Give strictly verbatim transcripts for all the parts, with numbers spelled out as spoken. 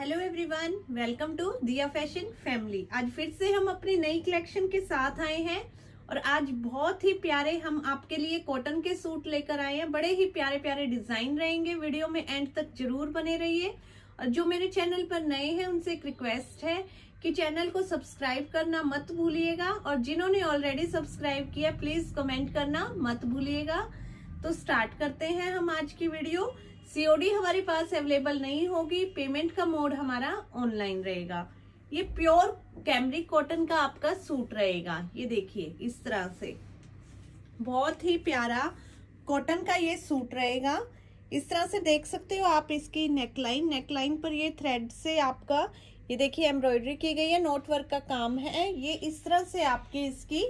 Hello everyone, welcome to Diya fashion family. आज फिर से हम अपनी नई कलेक्शन के साथ आए हैं और आज बहुत ही प्यारे हम आपके लिए कॉटन के सूट लेकर आए हैं। बड़े ही प्यारे प्यारे डिजाइन रहेंगे। वीडियो में एंड तक जरूर बने रहिए। और जो मेरे चैनल पर नए हैं उनसे एक रिक्वेस्ट है कि चैनल को सब्सक्राइब करना मत भूलिएगा और जिन्होंने ऑलरेडी सब्सक्राइब किया प्लीज कमेंट करना मत भूलिएगा। तो स्टार्ट करते हैं हम आज की वीडियो। सीओडी हमारे पास अवेलेबल नहीं होगी, पेमेंट का मोड हमारा ऑनलाइन रहेगा। ये प्योर कैमरिक कॉटन का आपका सूट रहेगा। ये देखिए इस तरह से बहुत ही प्यारा कॉटन का ये सूट रहेगा। इस तरह से देख सकते हो आप इसकी नेकलाइन नेकलाइन पर ये थ्रेड से आपका ये देखिए एम्ब्रॉयडरी की गई है, नोट वर्क का काम है। ये इस तरह से आपकी इसकी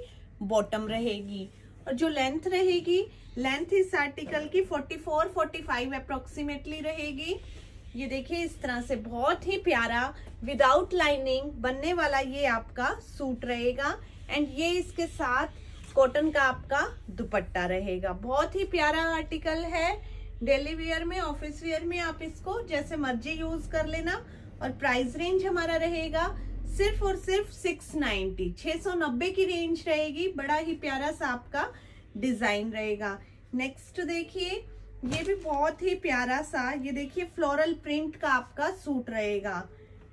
बॉटम रहेगी और जो लेंथ रहेगी लेंथ इस आर्टिकल की चौवालीस पैंतालीस अप्रोक्सीमेटली रहेगी। ये देखिए इस तरह से बहुत ही प्यारा विदाउट लाइनिंग बनने वाला ये आपका सूट रहेगा। एंड ये इसके साथ कॉटन का आपका दुपट्टा रहेगा। बहुत ही प्यारा आर्टिकल है। डेली वेयर में, ऑफिस वेयर में आप इसको जैसे मर्जी यूज कर लेना। और प्राइस रेंज हमारा रहेगा सिर्फ और सिर्फ सिक्स नाइन्टी, छह सौ नब्बे की रेंज रहेगी। बड़ा ही प्यारा सा आपका डिजाइन रहेगा। नेक्स्ट देखिए ये भी बहुत ही प्यारा सा ये देखिए फ्लोरल प्रिंट का आपका सूट रहेगा।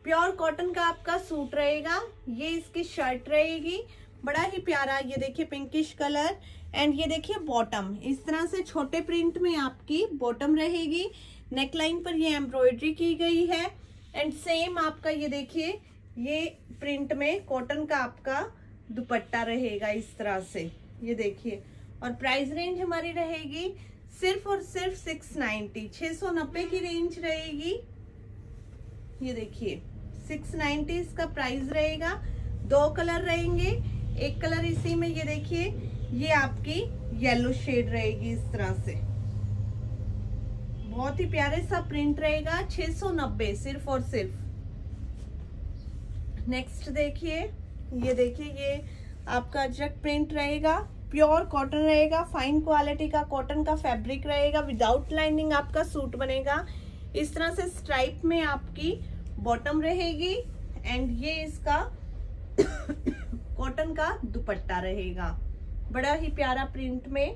प्योर कॉटन का आपका सूट रहेगा। ये इसकी शर्ट रहेगी। बड़ा ही प्यारा ये देखिए पिंकिश कलर। एंड ये देखिए बॉटम इस तरह से छोटे प्रिंट में आपकी बॉटम रहेगी। नेकलाइन पर ये एम्ब्रॉयडरी की गई है। एंड सेम आपका ये देखिए ये प्रिंट में कॉटन का आपका दुपट्टा रहेगा इस तरह से। ये देखिए और प्राइस रेंज हमारी रहेगी सिर्फ और सिर्फ सिक्स नाइन्टी, छह सौ नब्बे की रेंज रहेगी। ये देखिए सिक्स नाइन्टी इसका प्राइस रहेगा। दो कलर रहेंगे, एक कलर इसी में ये देखिए ये आपकी येलो शेड रहेगी इस तरह से। बहुत ही प्यारे सा प्रिंट रहेगा। छह सौ नब्बे सिर्फ और सिर्फ। नेक्स्ट देखिए ये देखिए ये आपका अजरक प्रिंट रहेगा। प्योर कॉटन रहेगा, फाइन क्वालिटी का कॉटन का फैब्रिक रहेगा। विदाउट लाइनिंग आपका सूट बनेगा। इस तरह से स्ट्राइप में आपकी बॉटम रहेगी। एंड ये इसका कॉटन का दुपट्टा रहेगा। बड़ा ही प्यारा प्रिंट में।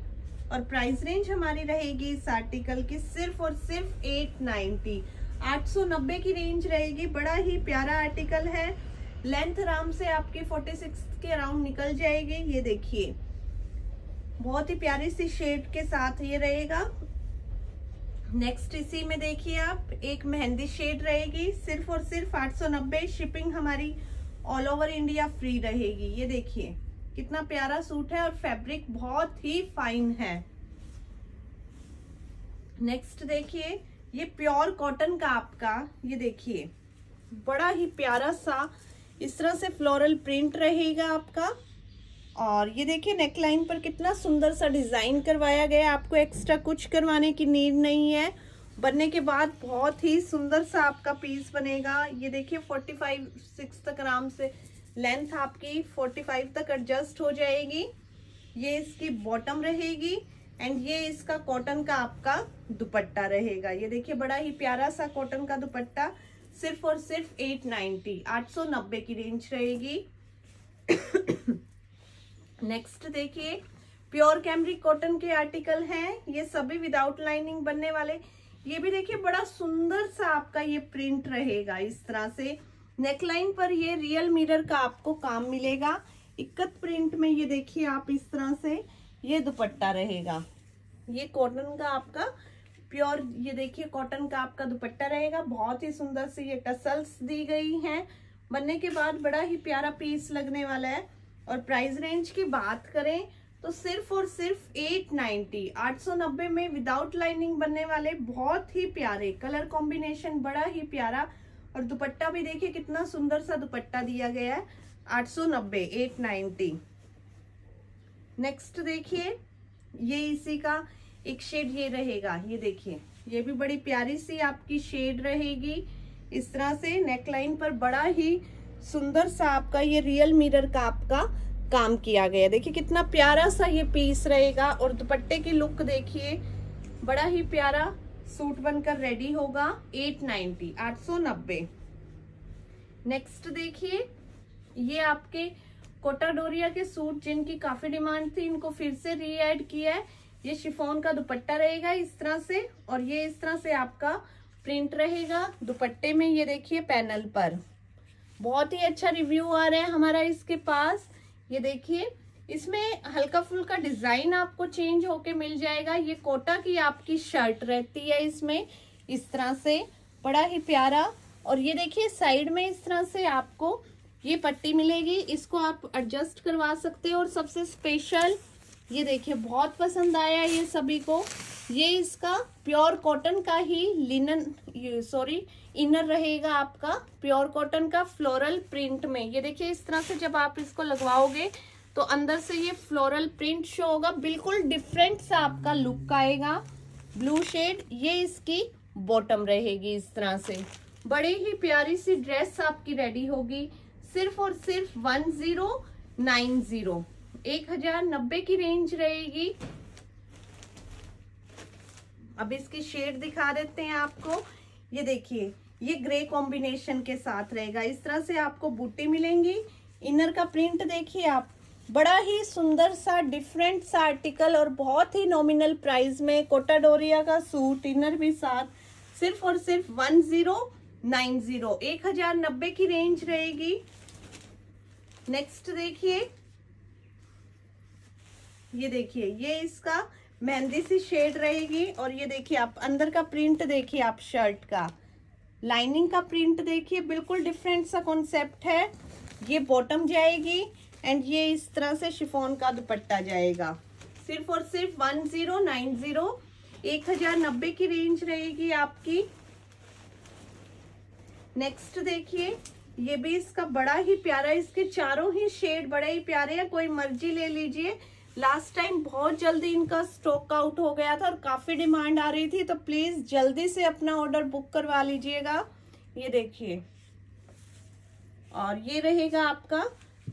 और प्राइस रेंज हमारी रहेगी इस आर्टिकल की सिर्फ और सिर्फ एट नाइन्टी, आठ सौ नब्बे की रेंज रहेगी। बड़ा ही प्यारा आर्टिकल है। लेंथ आराम से आपकी छियालीस के अराउंड निकल जाएगी। ये देखिए बहुत ही प्यारी सी शेड के साथ ये रहेगा। नेक्स्ट इसी में देखिए आप एक मेहंदी शेड रहेगी। सिर्फ और सिर्फ आठ सौ नब्बे। शिपिंग हमारी ऑल ओवर इंडिया फ्री रहेगी। ये देखिए कितना प्यारा सूट है और फैब्रिक बहुत ही फाइन है। नेक्स्ट देखिए ये प्योर कॉटन का आपका ये देखिए बड़ा ही प्यारा सा इस तरह से फ्लोरल प्रिंट रहेगा आपका। और ये देखिए नेकलाइन पर कितना सुंदर सा डिज़ाइन करवाया गया है। आपको एक्स्ट्रा कुछ करवाने की नीड नहीं है। बनने के बाद बहुत ही सुंदर सा आपका पीस बनेगा। ये देखिए पैंतालीस सिक्स तक आराम से लेंथ आपकी पैंतालीस तक एडजस्ट हो जाएगी। ये इसकी बॉटम रहेगी। एंड ये इसका कॉटन का आपका दुपट्टा रहेगा। ये देखिए बड़ा ही प्यारा सा कॉटन का दुपट्टा सिर्फ और सिर्फ एट नाइन्टी, आठ सौ नब्बे की रेंज रहेगी। नेक्स्ट देखिए प्योर कैमरिक कॉटन के आर्टिकल हैं ये सभी विदाउट लाइनिंग बनने वाले। ये भी देखिए बड़ा सुंदर सा आपका ये प्रिंट रहेगा इस तरह से। नेकलाइन पर ये रियल मिरर का आपको काम मिलेगा। इक्कत प्रिंट में ये देखिए आप इस तरह से ये दुपट्टा रहेगा। ये कॉटन का आपका प्योर ये देखिए कॉटन का आपका दुपट्टा रहेगा। बहुत ही सुंदर से ये टसल्स दी गई हैं। बनने के बाद बड़ा ही प्यारा पीस लगने वाला है। और प्राइस रेंज की बात करें तो सिर्फ और सिर्फ एट नाइन्टी, आठ सौ नब्बे में विदाउट लाइनिंग बनने वाले। बहुत ही प्यारे कलर कॉम्बिनेशन, बड़ा ही प्यारा। और दुपट्टा भी देखिए कितना सुंदर सा दुपट्टा दिया गया है। आठ सौ नब्बे, एट नाइन्टी। नेक्स्ट देखिए ये इसी का एक शेड ये रहेगा। ये देखिए ये भी बड़ी प्यारी सी आपकी शेड रहेगी इस तरह से। नेकलाइन पर बड़ा ही सुंदर सा आपका ये रियल मिरर का आपका काम किया गया। देखिए कितना प्यारा सा ये पीस रहेगा। और दुपट्टे की लुक देखिए बड़ा ही प्यारा सूट बनकर रेडी होगा। एट नाइन्टी, आठ सौ नब्बे। नेक्स्ट देखिए, ये आपके कोटा डोरिया के सूट जिनकी काफी डिमांड थी, इनको फिर से रीएड किया है। ये शिफॉन का दुपट्टा रहेगा इस तरह से, और ये इस तरह से आपका प्रिंट रहेगा दुपट्टे में। ये देखिए पैनल पर बहुत ही अच्छा रिव्यू आ रहा है हमारा इसके पास। ये देखिए इसमें हल्का फुल्का डिजाइन आपको चेंज होके मिल जाएगा। ये कोटा की आपकी शर्ट रहती है इसमें इस तरह से, बड़ा ही प्यारा। और ये देखिए साइड में इस तरह से आपको ये पट्टी मिलेगी, इसको आप एडजस्ट करवा सकते हो। और सबसे स्पेशल ये देखिए, बहुत पसंद आया ये सभी को। ये इसका प्योर कॉटन का ही लिनन सॉरी इनर रहेगा आपका, प्योर कॉटन का फ्लोरल प्रिंट में। ये देखिए इस तरह से जब आप इसको लगवाओगे तो अंदर से ये फ्लोरल प्रिंट शो होगा, बिल्कुल डिफरेंट सा आपका लुक आएगा। ब्लू शेड, ये इसकी बॉटम रहेगी इस तरह से। बड़ी ही प्यारी सी ड्रेस आपकी रेडी होगी सिर्फ और सिर्फ वन जीरो नाइन जीरो, एक हजार नब्बे की रेंज रहेगी। अब इसकी शेड दिखा देते हैं आपको। ये देखिए ये ग्रे कॉम्बिनेशन के साथ रहेगा, इस तरह से आपको बूटी मिलेंगी। इनर का प्रिंट देखिए आप, बड़ा ही सुंदर सा डिफरेंट सा आर्टिकल, और बहुत ही नॉमिनल प्राइस में कोटा डोरिया का सूट इनर भी साथ, सिर्फ और सिर्फ वन जीरो नाइन जीरो, एक हजार नब्बे की रेंज रहेगी। नेक्स्ट देखिए, ये देखिए ये इसका मेहंदी सी शेड रहेगी। और ये देखिए आप अंदर का प्रिंट देखिए आप, शर्ट का लाइनिंग का प्रिंट देखिए, बिल्कुल डिफरेंट सा कॉन्सेप्ट है। ये बॉटम जाएगी एंड ये इस तरह से शिफॉन का दुपट्टा जाएगा। सिर्फ और सिर्फ वन जीरो नाइन जीरो, एक हजार नब्बे की रेंज रहेगी आपकी। नेक्स्ट देखिए, ये भी इसका बड़ा ही प्यारा, इसके चारों ही शेड बड़े ही प्यारे हैं, कोई मर्जी ले लीजिए। लास्ट टाइम बहुत जल्दी इनका स्टॉक आउट हो गया था और काफी डिमांड आ रही थी, तो प्लीज जल्दी से अपना ऑर्डर बुक करवा लीजिएगा। ये देखिए, और ये रहेगा आपका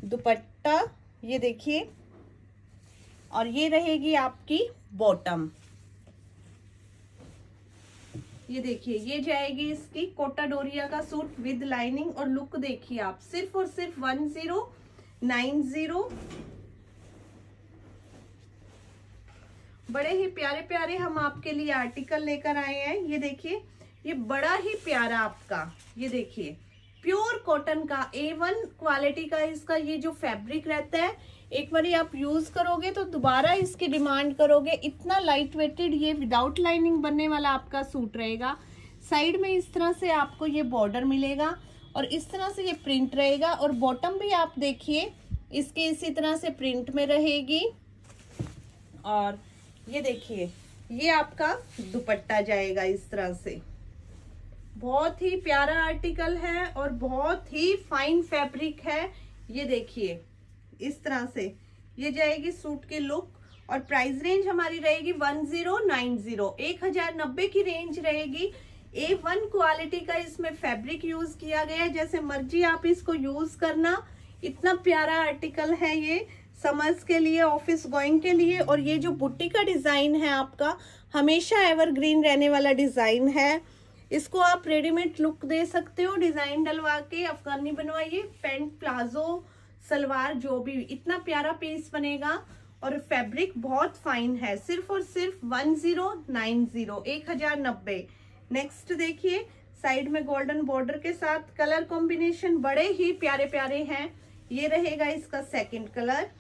दुपट्टा, ये देखिए, और ये रहेगी आपकी बॉटम। ये देखिए ये जाएगी इसकी कोटा डोरिया का सूट विद लाइनिंग, और लुक देखिए आप, सिर्फ और सिर्फ वन जीरो नाइन जीरो। बड़े ही प्यारे प्यारे हम आपके लिए आर्टिकल लेकर आए हैं। ये देखिए ये बड़ा ही प्यारा आपका, ये देखिए प्योर कॉटन का ए वन क्वालिटी का इसका ये जो फैब्रिक रहता है, एक बार आप यूज करोगे तो दोबारा इसकी डिमांड करोगे, इतना लाइट वेटेड ये विदाउट लाइनिंग बनने वाला आपका सूट रहेगा। साइड में इस तरह से आपको ये बॉर्डर मिलेगा और इस तरह से ये प्रिंट रहेगा, और बॉटम भी आप देखिए इसके इसी तरह से प्रिंट में रहेगी। और ये देखिए ये आपका दुपट्टा जाएगा इस तरह से। बहुत ही प्यारा आर्टिकल है और बहुत ही फाइन फैब्रिक है। ये देखिए इस तरह से ये जाएगी सूट की लुक, और प्राइस रेंज हमारी रहेगी वन जीरो नाइन जीरो, एक हजार नब्बे की रेंज रहेगी। ए वन क्वालिटी का इसमें फैब्रिक यूज किया गया है, जैसे मर्जी आप इसको यूज करना, इतना प्यारा आर्टिकल है ये समर्स के लिए, ऑफिस गोइंग के लिए। और ये जो बुट्टी का डिजाइन है आपका, हमेशा एवरग्रीन रहने वाला डिजाइन है। इसको आप रेडीमेड लुक दे सकते हो, डिजाइन डलवा के अफगानी बनवाइए, पैंट प्लाजो सलवार जो भी, इतना प्यारा पीस बनेगा। और फैब्रिक बहुत फाइन है, सिर्फ और सिर्फ वन जीरो नाइन जीरो, एक हजार नब्बे। नेक्स्ट देखिए, साइड में गोल्डन बॉर्डर के साथ कलर कॉम्बिनेशन बड़े ही प्यारे प्यारे हैं। ये रहेगा इसका सेकंड कलर,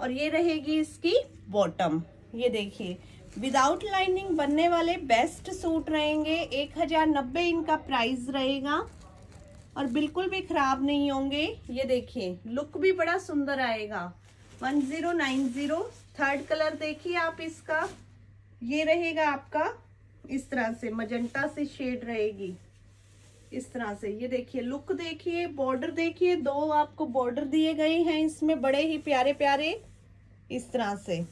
और ये रहेगी इसकी बॉटम। ये देखिए विदाउट लाइनिंग बनने वाले बेस्ट सूट रहेंगे, एक हजार नब्बे इनका प्राइस रहेगा, और बिल्कुल भी खराब नहीं होंगे। ये देखिए लुक भी बड़ा सुंदर आएगा, one zero nine zero. Third colour देखिए आप इसका, ये रहेगा आपका इस तरह से मजंटा से शेड रहेगी इस तरह से। ये देखिए लुक देखिए, बॉर्डर देखिए, दो आपको बॉर्डर दिए गए हैं इसमें बड़े ही प्यारे प्यारे इस तरह से।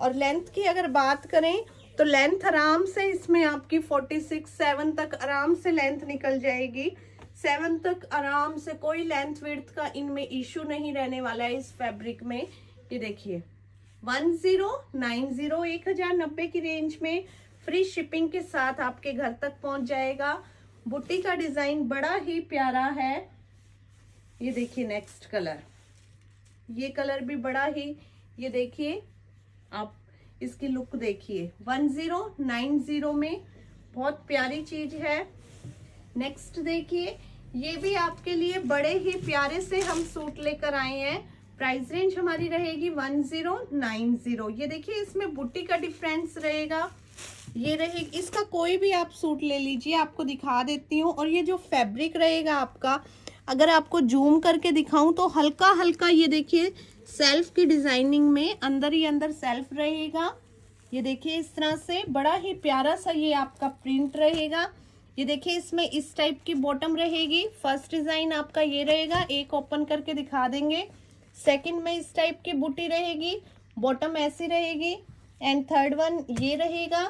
और लेंथ की अगर बात करें तो लेंथ आराम से इसमें आपकी फोर्टी सिक्स सेवन तक आराम से लेंथ निकल जाएगी, सेवन तक आराम से, कोई लेंथ विड्थ का इनमें इशू नहीं रहने वाला है इस फैब्रिक में। ये देखिए वन जीरो नाइन जीरो, एक हजार नब्बे की रेंज में फ्री शिपिंग के साथ आपके घर तक पहुंच जाएगा। बुट्टी का डिजाइन बड़ा ही प्यारा है, ये देखिए नेक्स्ट कलर, ये कलर भी बड़ा ही, ये देखिए आप इसकी लुक देखिए वन ज़ीरो नाइन ज़ीरो में बहुत प्यारी चीज है। नेक्स्ट देखिए ये भी आपके लिए बड़े ही प्यारे से हम सूट लेकर आए हैं। प्राइस रेंज हमारी रहेगी वन ज़ीरो नाइन ज़ीरो। ये देखिए इसमें बूटी का डिफरेंस रहेगा, ये रहेगा, इसका कोई भी आप सूट ले लीजिए, आपको दिखा देती हूँ। और ये जो फैब्रिक रहेगा आपका, अगर आपको जूम करके दिखाऊं तो हल्का हल्का ये देखिए सेल्फ की डिजाइनिंग में अंदर ही अंदर सेल्फ रहेगा। ये देखिए इस तरह से बड़ा ही प्यारा सा ये आपका प्रिंट रहेगा। ये देखिए इसमें इस टाइप की बॉटम रहेगी। फर्स्ट डिजाइन आपका ये रहेगा, एक ओपन करके दिखा देंगे। सेकंड में इस टाइप की बूटी रहेगी, बॉटम ऐसी रहेगी, एंड थर्ड वन ये रहेगा।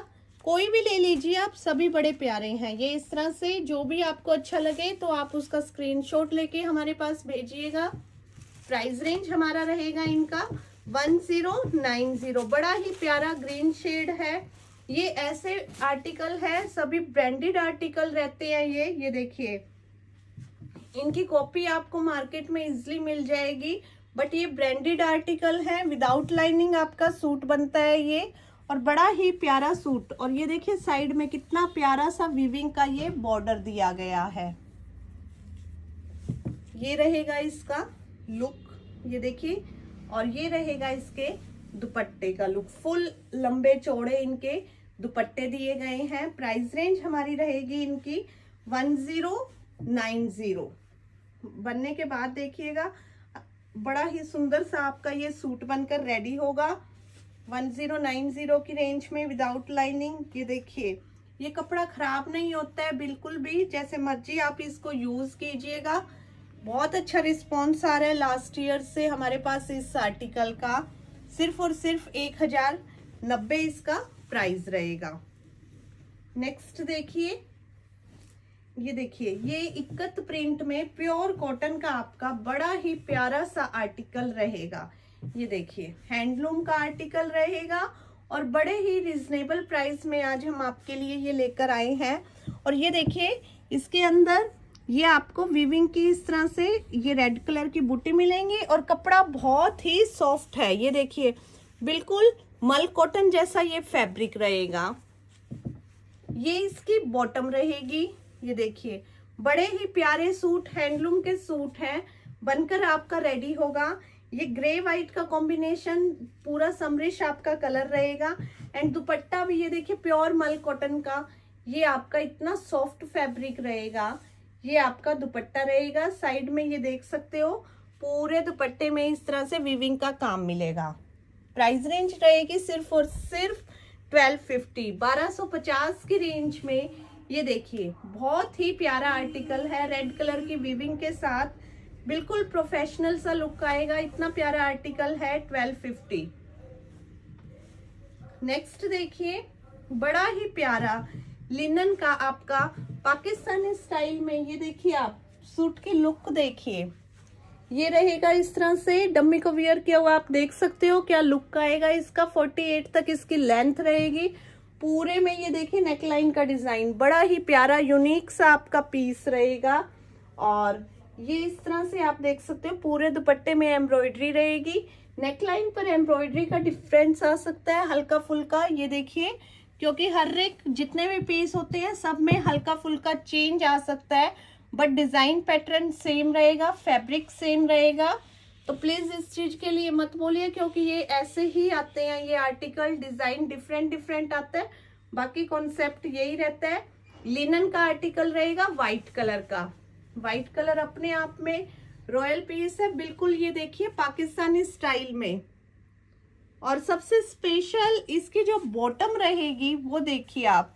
कोई भी ले लीजिए आप, सभी बड़े प्यारे हैं। ये इस तरह से जो भी आपको अच्छा लगे तो आप उसका स्क्रीनशॉट लेके हमारे पास भेजिएगा। प्राइस रेंज हमारा रहेगा इनका वन ज़ीरो नाइन ज़ीरो। बड़ा ही प्यारा ग्रीन शेड है। ये ऐसे आर्टिकल है, सभी ब्रांडेड आर्टिकल रहते हैं ये। ये देखिए इनकी कॉपी आपको मार्केट में इजीली मिल जाएगी, बट ये ब्रांडेड आर्टिकल है। विदाउट लाइनिंग आपका सूट बनता है ये, और बड़ा ही प्यारा सूट। और ये देखिए साइड में कितना प्यारा सा वीविंग का ये बॉर्डर दिया गया है। ये रहेगा इसका लुक, ये देखिए। और ये रहेगा इसके दुपट्टे का लुक, फुल लंबे चौड़े इनके दुपट्टे दिए गए हैं। प्राइस रेंज हमारी रहेगी इनकी वन ज़ीरो नाइन ज़ीरो। बनने के बाद देखिएगा बड़ा ही सुंदर सा आपका ये सूट बनकर रेडी होगा वन ज़ीरो नाइन ज़ीरो की रेंज में विदाउट लाइनिंग। ये देखिए ये कपड़ा खराब नहीं होता है बिल्कुल भी, जैसे मर्जी आप इसको यूज कीजिएगा। बहुत अच्छा रिस्पॉन्स आ रहा है लास्ट ईयर से हमारे पास इस आर्टिकल का। सिर्फ और सिर्फ एक हजार नब्बे इसका प्राइस रहेगा। नेक्स्ट देखिए, ये देखिए ये इकत प्रिंट में प्योर कॉटन का आपका बड़ा ही प्यारा सा आर्टिकल रहेगा। ये देखिए हैंडलूम का आर्टिकल रहेगा और बड़े ही रिजनेबल प्राइस में आज हम आपके लिए ये लेकर आए हैं। और ये देखिए इसके अंदर ये आपको वीविंग की इस तरह से ये रेड कलर की बूटी मिलेंगी। और कपड़ा बहुत ही सॉफ्ट है, ये देखिए बिल्कुल मल कॉटन जैसा ये फैब्रिक रहेगा। ये इसकी बॉटम रहेगी। ये देखिए बड़े ही प्यारे सूट, हैंडलूम के सूट हैं, बनकर आपका रेडी होगा। ये ग्रे वाइट का कॉम्बिनेशन पूरा समरिश आपका कलर रहेगा। एंड दुपट्टा भी ये देखिए प्योर मल कॉटन का, ये आपका इतना सॉफ्ट फैब्रिक रहेगा। ये आपका दुपट्टा रहेगा, साइड में ये देख सकते हो पूरे दुपट्टे में इस तरह से वीविंग का काम मिलेगा। प्राइस रेंज रहेगी सिर्फ और सिर्फ ट्वेल्व फिफ्टी, बारह सौ पचास की रेंज में। ये देखिए बहुत ही प्यारा आर्टिकल है, रेड कलर की वीविंग के साथ, बिल्कुल प्रोफेशनल सा लुक आएगा। इतना प्यारा आर्टिकल है ट्वेल्व फिफ्टी। नेक्स्ट देखिए बड़ा ही प्यारा लिनन का आपका पाकिस्तानी स्टाइल में, ये देखिए आप सूट की लुक देखिए। ये रहेगा इस तरह से डम्मी को वियर किया हुआ, आप देख सकते हो क्या लुक आएगा इसका। अड़तालीस तक इसकी लेंथ रहेगी। पूरे में ये देखिए नेकलाइन का डिजाइन, बड़ा ही प्यारा यूनिक सा आपका पीस रहेगा। और ये इस तरह से आप देख सकते हो पूरे दुपट्टे में एम्ब्रॉयडरी रहेगी। नेकलाइन पर एम्ब्रॉयडरी का डिफरेंस आ सकता है हल्का फुल्का, ये देखिए, क्योंकि हर एक जितने भी पीस होते हैं सब में हल्का फुल्का चेंज आ सकता है, बट डिज़ाइन पैटर्न सेम रहेगा, फैब्रिक सेम रहेगा। तो प्लीज़ इस चीज़ के लिए मत बोलिए, क्योंकि ये ऐसे ही आते हैं ये आर्टिकल, डिज़ाइन डिफरेंट डिफरेंट आता है, बाकी कॉन्सेप्ट यही रहता है। लिनन का आर्टिकल रहेगा वाइट कलर का, वाइट कलर अपने आप में रॉयल पीस है बिल्कुल। ये देखिए पाकिस्तानी स्टाइल में। और सबसे स्पेशल इसकी जो बॉटम रहेगी वो देखिए आप।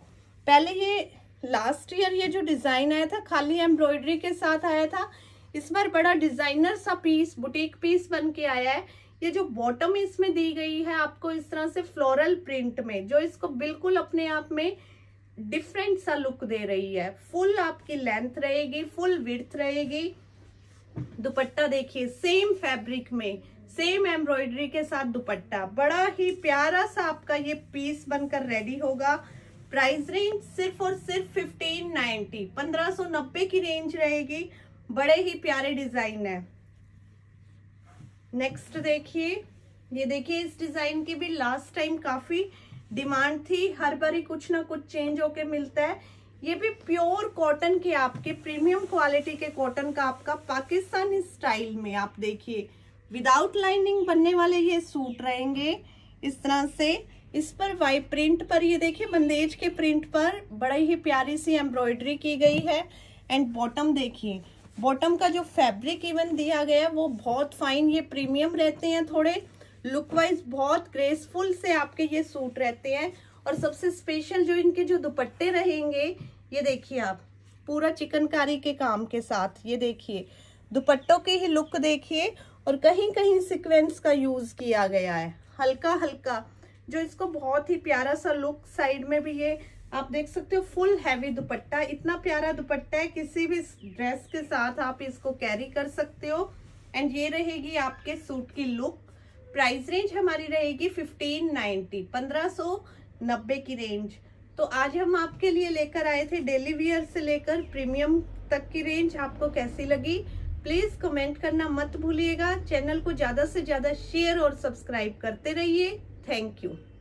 पहले ये लास्ट ईयर ये जो डिज़ाइन आया था खाली एम्ब्रॉयडरी के साथ आया था, इस बार बड़ा डिज़ाइनर सा पीस, बुटीक पीस बन के आया है। ये जो बॉटम इसमें दी गई है आपको इस तरह से फ्लोरल प्रिंट में, जो इसको बिल्कुल अपने आप में डिफरेंट सा लुक दे रही है। फुल आपकी लेंथ रहेगी, फुल विड्थ रहेगी। दुपट्टा देखिए सेम फैब्रिक में, सेम एम्ब्रॉयडरी के साथ दुपट्टा। बड़ा ही प्यारा सा आपका ये पीस बनकर रेडी होगा। प्राइस रेंज सिर्फ और सिर्फ फिफ्टीन नाइन्टी, पंद्रह सौ नब्बे की रेंज रहेगी। बड़े ही प्यारे डिजाइन है। नेक्स्ट देखिए, ये देखिए इस डिजाइन की भी लास्ट टाइम काफी डिमांड थी, हर बारी कुछ ना कुछ चेंज होके मिलता है। ये भी प्योर कॉटन के आपके प्रीमियम क्वालिटी के कॉटन का आपका पाकिस्तानी स्टाइल में आप देखिए विदाउट लाइनिंग बनने वाले ये सूट रहेंगे इस तरह से। इस पर वाई प्रिंट पर ये देखिए बंदेज के प्रिंट पर बड़ी ही प्यारी सी एम्ब्रॉयडरी की गई है। एंड बॉटम देखिए, बॉटम का जो फैब्रिक इवन दिया गया है वो बहुत फाइन, ये प्रीमियम रहते हैं, थोड़े लुक वाइज बहुत ग्रेसफुल से आपके ये सूट रहते हैं। और सबसे स्पेशल जो इनके जो दुपट्टे रहेंगे ये देखिए आप पूरा चिकनकारी के काम के साथ, ये देखिए दुपट्टों की ही लुक देखिए। और कहीं कहीं सीक्वेंस का यूज किया गया है हल्का हल्का, जो इसको बहुत ही प्यारा सा लुक। साइड में भी ये आप देख सकते हो फुल हैवी दुपट्टा, इतना प्यारा दुपट्टा है किसी भी ड्रेस के साथ आप इसको कैरी कर सकते हो। एंड ये रहेगी आपके सूट की लुक। प्राइस रेंज हमारी रहेगी फिफ्टीन नाइन्टी, पंद्रह सौ नब्बे की रेंज। तो आज हम आपके लिए लेकर आए थे डेली वियर से लेकर प्रीमियम तक की रेंज। आपको कैसी लगी प्लीज कमेंट करना मत भूलिएगा। चैनल को ज्यादा से ज्यादा शेयर और सब्सक्राइब करते रहिए। Thank you.